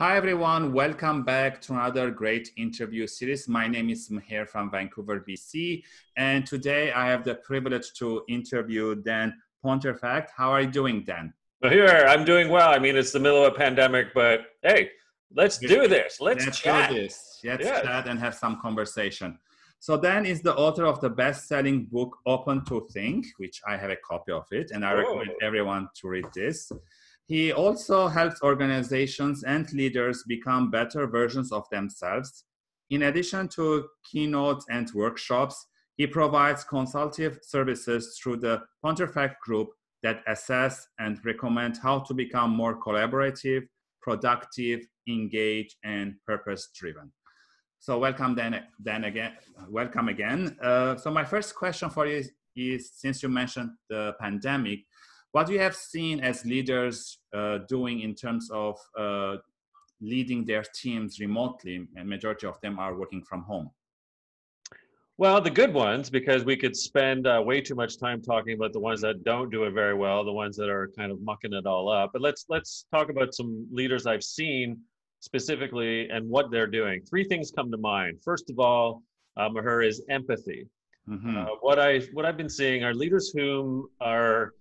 Hi everyone, welcome back to another great interview series. My name is Meher from Vancouver, BC, and today I have the privilege to interview Dan Pontefract. How are you doing, Dan? Meher, I'm doing well. I mean, it's the middle of a pandemic, but hey, let's do this. Let's chat. Let's chat and have some conversation. So Dan is the author of the best-selling book, Open to Think, which I have a copy of it, and I recommend everyone to read this. He also helps organizations and leaders become better versions of themselves. In addition to keynotes and workshops, he provides consultative services through the Pontefract Group that assess and recommend how to become more collaborative, productive, engaged, and purpose-driven. So welcome, Dan again. So my first question for you is since you mentioned the pandemic, what we have seen as leaders doing in terms of leading their teams remotely, and majority of them are working from home? Well, the good ones, because we could spend way too much time talking about the ones that don't do it very well, the ones that are kind of mucking it all up. But let's talk about some leaders I've seen specifically and what they're doing. Three things come to mind. First of all, Meher, is empathy. Mm-hmm. What I've been seeing are leaders whom are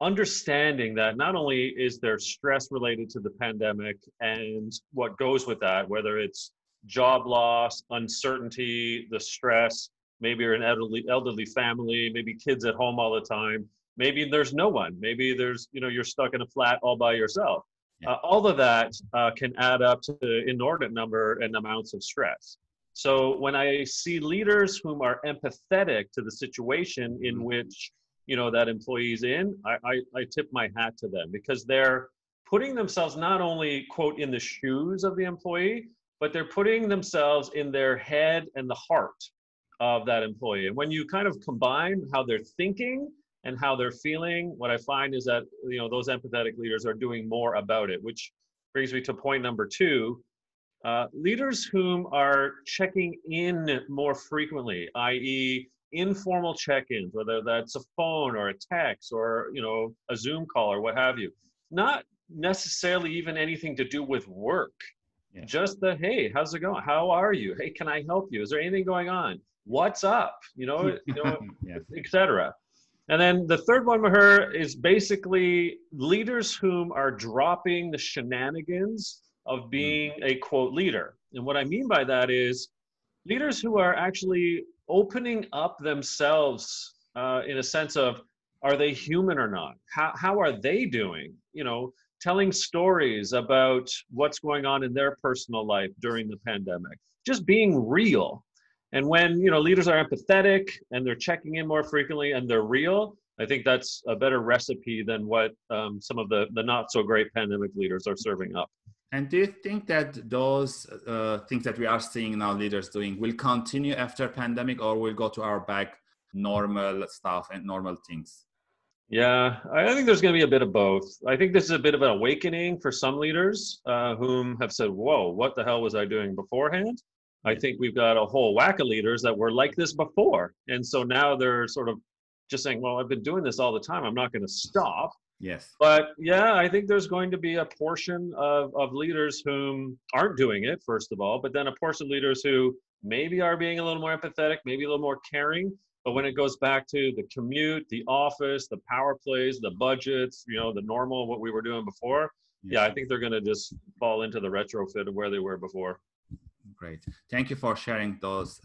understanding that not only is there stress related to the pandemic and what goes with that, whether it's job loss, uncertainty, the stress, maybe you're an elderly family, maybe kids at home all the time, maybe there's no one, maybe there's, you know, you're stuck in a flat all by yourself. Yeah. All of that can add up to inordinate number and amounts of stress. So when I see leaders whom are empathetic to the situation in which that employee's in, I tip my hat to them, because they're putting themselves not only, quote, in the shoes of the employee, but they're putting themselves in their head and the heart of that employee. And when you kind of combine how they're thinking and how they're feeling, what I find is that, you know, those empathetic leaders are doing more about it, which brings me to point number two. Leaders whom are checking in more frequently, i.e., informal check-ins, whether that's a phone or a text or, you know, a Zoom call or what have you, not necessarily even anything to do with work. Yeah. Just the, hey, how's it going? How are you? Hey, can I help you? Is there anything going on? What's up? You know, yeah. etc. And then the third one, Meher, is basically leaders whom are dropping the shenanigans of being a, quote, leader. And what I mean by that is leaders who are actually opening up themselves in a sense of, are they human or not? How are they doing? You know, telling stories about what's going on in their personal life during the pandemic, just being real. And when, you know, leaders are empathetic and they're checking in more frequently and they're real, I think that's a better recipe than what some of the not so great pandemic leaders are serving up. And do you think that those things that we are seeing now leaders doing will continue after pandemic, or will go to our back normal stuff and normal things? Yeah, I think there's going to be a bit of both. I think this is a bit of an awakening for some leaders whom have said, whoa, what the hell was I doing beforehand? I think we've got a whole whack of leaders that were like this before. And so now they're sort of just saying, well, I've been doing this all the time. I'm not going to stop. Yes. But yeah, I think there's going to be a portion of leaders whom aren't doing it, first of all, but then a portion of leaders who maybe are being a little more empathetic, maybe a little more caring. But when it goes back to the commute, the office, the power plays, the budgets, you know, the normal, what we were doing before. Yes. Yeah, I think they're going to just fall into the retrofit of where they were before. Great. Thank you for sharing those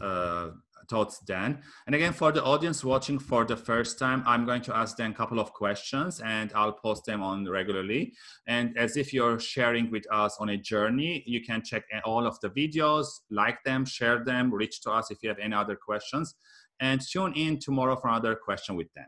thoughts, Dan. And again, for the audience watching for the first time, I'm going to ask Dan a couple of questions and I'll post them on regularly. And as if you're sharing with us on a journey, you can check all of the videos, like them, share them, reach to us if you have any other questions, and tune in tomorrow for another question with Dan.